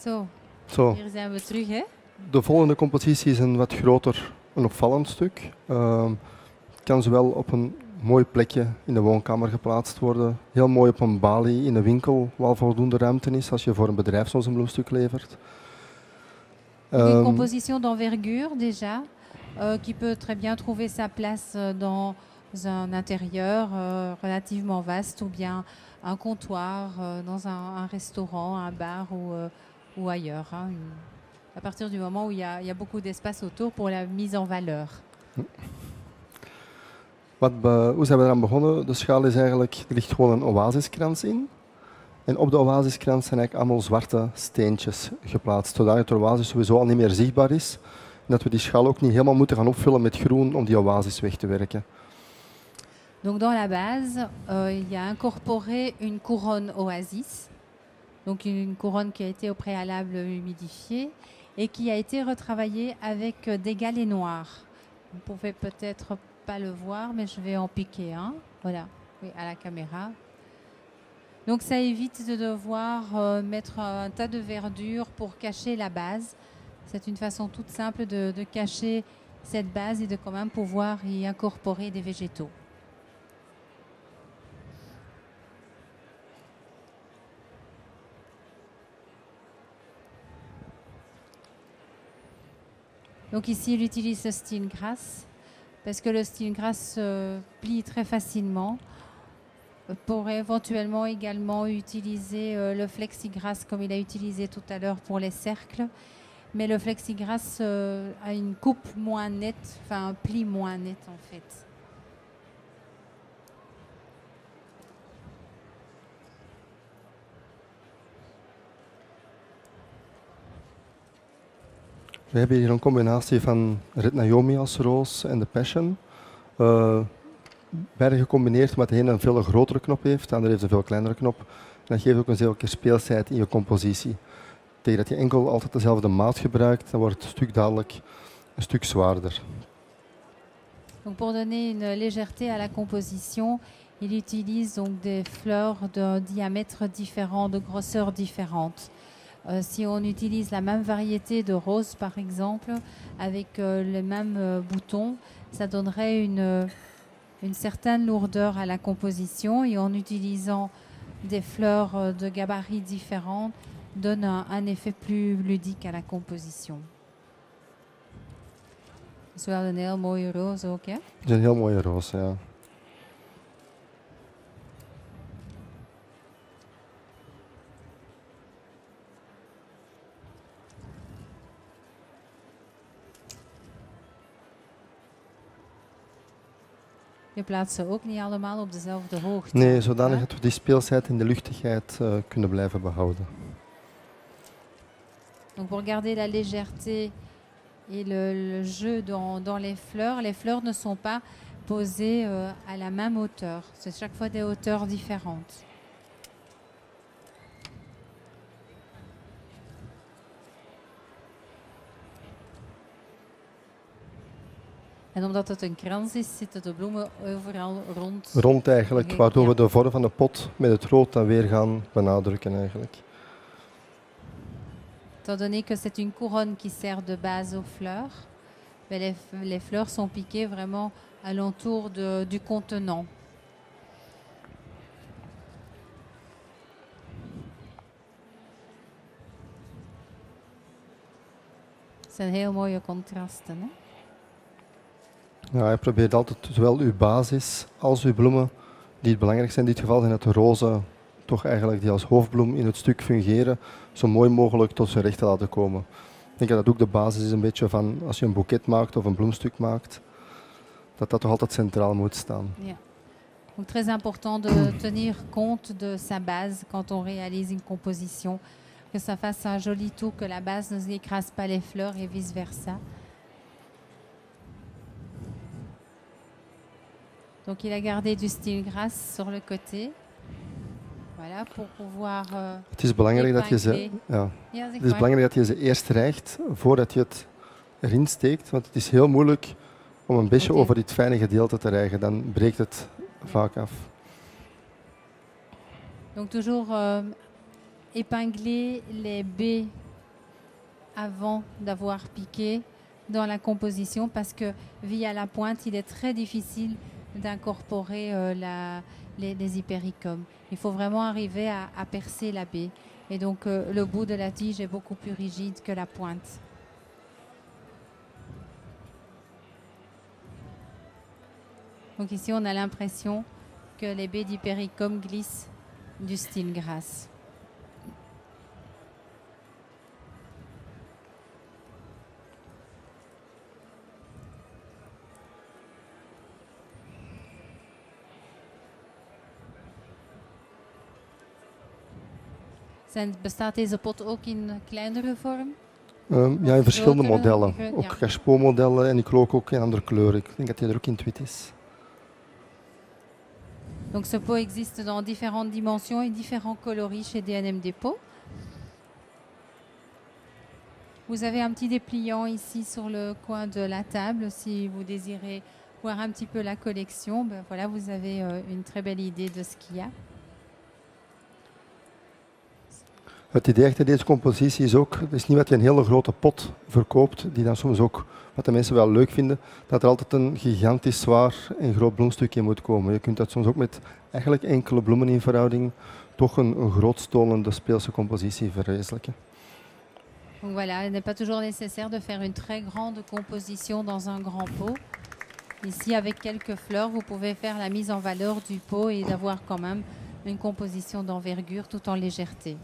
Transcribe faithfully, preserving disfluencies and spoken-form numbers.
Zo. Zo. Hier zijn we terug, hè? De volgende compositie is een wat groter, een opvallend stuk. Uh, het kan zowel op een mooi plekje in de woonkamer geplaatst worden, heel mooi op een balie in de winkel, waar voldoende ruimte is als je voor een bedrijf zo'n bloemstuk levert. Une composition d'envergure déjà, euh, qui peut très bien trouver sa place dans un intérieur euh, relativement vaste ou bien un comptoir euh, dans un, un restaurant, un bar ou, euh, ou ailleurs. Hein. À partir du moment où il y a, il y a beaucoup d'espace autour pour la mise en valeur. Wat be, hoe zijn we eraan begonnen? De schaal is eigenlijk, er ligt gewoon een oasiskrans in. En op de oasiskrans zijn eigenlijk allemaal zwarte steentjes geplaatst, zodat de oasis sowieso al niet meer zichtbaar is. En dat we die schaal ook niet helemaal moeten gaan opvullen met groen om die oasis weg te werken. Donc dans la base, euh, il y a incorporé une couronne oasis, donc une couronne qui a été au préalable humidifiée et qui a été retravaillée avec des galets noirs. Vous pouvez peut-être pas le voir, mais je vais en piquer un. Voilà, oui, à la caméra. Donc ça évite de devoir euh, mettre un tas de verdure pour cacher la base. C'est une façon toute simple de, de cacher cette base et de quand même pouvoir y incorporer des végétaux. Donc ici, il utilise le Steelgrass parce que le Steelgrass se plie très facilement. Pour éventuellement également utiliser euh, le flexigrass comme il a utilisé tout à l'heure pour les cercles. Mais le flexigrass euh, a une coupe moins nette, enfin un pli moins net en fait. We hebben hier een combinatie van Rit Naomi als roos en de Passion. Uh, Beide gecombineerd, maar de ene een veel grotere knop heeft, de andere heeft een veel kleinere knop. En dat geeft ook een zeer speelsheid in je compositie. Tegen dat je enkel altijd dezelfde maat gebruikt, dan wordt het stuk dadelijk een stuk zwaarder. Donc pour donner une légèreté à la composition, il utilise donc des fleurs de diamètres différents, de grosseurs différentes. Euh, si on utilise la même variété de rose, par exemple, avec euh, les mêmes euh, boutons, ça donnerait une euh, une certaine lourdeur à la composition et en utilisant des fleurs de gabarits différents donne un, un effet plus ludique à la composition. Het is wel een heel mooie roos ook, hè? Het is een heel mooie roos, ja. Je plaatst ze ook niet allemaal op dezelfde hoogte. Nee, zodanig hè? Dat we die speelsheid en de luchtigheid uh, kunnen blijven behouden. Donc pour garder la légèreté et le, le jeu dans, dans les fleurs, les fleurs ne sont pas posées euh, à la même hauteur. C'est chaque fois des hauteurs différentes. En omdat het een krans is, zitten de bloemen overal rond. Rond eigenlijk, waardoor we de vorm van de pot met het rood dan weer gaan benadrukken eigenlijk. Étant donné que c'est une couronne qui sert de base aux fleurs, les, les fleurs sont piquées vraiment à l'entour du contenant. Het zijn heel mooie contrasten, hè? Ja, hij probeert altijd zowel uw basis als uw bloemen, die het belangrijk zijn in dit geval, zijn dat de rozen toch eigenlijk die als hoofdbloem in het stuk fungeren, zo mooi mogelijk tot zijn recht te laten komen. Ik denk dat dat ook de basis is een beetje van, als je een boeket maakt of een bloemstuk maakt, dat dat toch altijd centraal moet staan. Ja. Donc très important de tenir compte de sa base quand on réalise une composition, que ça fasse un joli tout, que la base ne écrase pas les fleurs et vice versa. Donc il a gardé du Steelgrass sur le côté. Voilà, pour pouvoir. Uh, het is belangrijk dat je ze. Ja. Ja, het is belangrijk dat je ze eerst rijgt voordat je het erin steekt, want het is heel moeilijk om een beetje okay. over dit fijne gedeelte te rijgen. Dan breekt het ja. vaak af. Donc toujours euh, épingler les baies avant d'avoir piqué dans la composition, parce que via la pointe, il est très difficile d'incorporer euh, la, les, les hypericums. Il faut vraiment arriver à, à percer la baie. Et donc, euh, le bout de la tige est beaucoup plus rigide que la pointe. Donc ici, on a l'impression que les baies d'hypericum glissent du Steelgrass. Zijn, bestaat deze pot ook in kleinere vorm? Um, ja, in verschillende grotere modellen. Ook cachepot-modellen en ik rook ook in andere kleuren. Ik denk dat hij er ook in twit is. Donc ce pot existe dans différentes dimensions et différents coloris chez D and M Depot. Vous avez un petit dépliant ici sur le coin de la table. Si vous désirez voir un petit peu la collection, ben voilà, vous avez euh, une très belle idée de ce qu'il y a. Het idee achter deze compositie is ook, het is niet dat je een hele grote pot verkoopt, die dan soms ook, wat de mensen wel leuk vinden, dat er altijd een gigantisch zwaar en groot bloemstuk in moet komen. Je kunt dat soms ook met eigenlijk enkele bloemen in verhouding toch een, een grootstolende speelse compositie verwezenlijken. Donc voilà, il n'est pas toujours nécessaire de faire une très grande composition dans un grand pot. Ici, avec quelques fleurs, vous pouvez faire la mise en valeur du pot et d'avoir quand même une composition d'envergure tout en légèreté.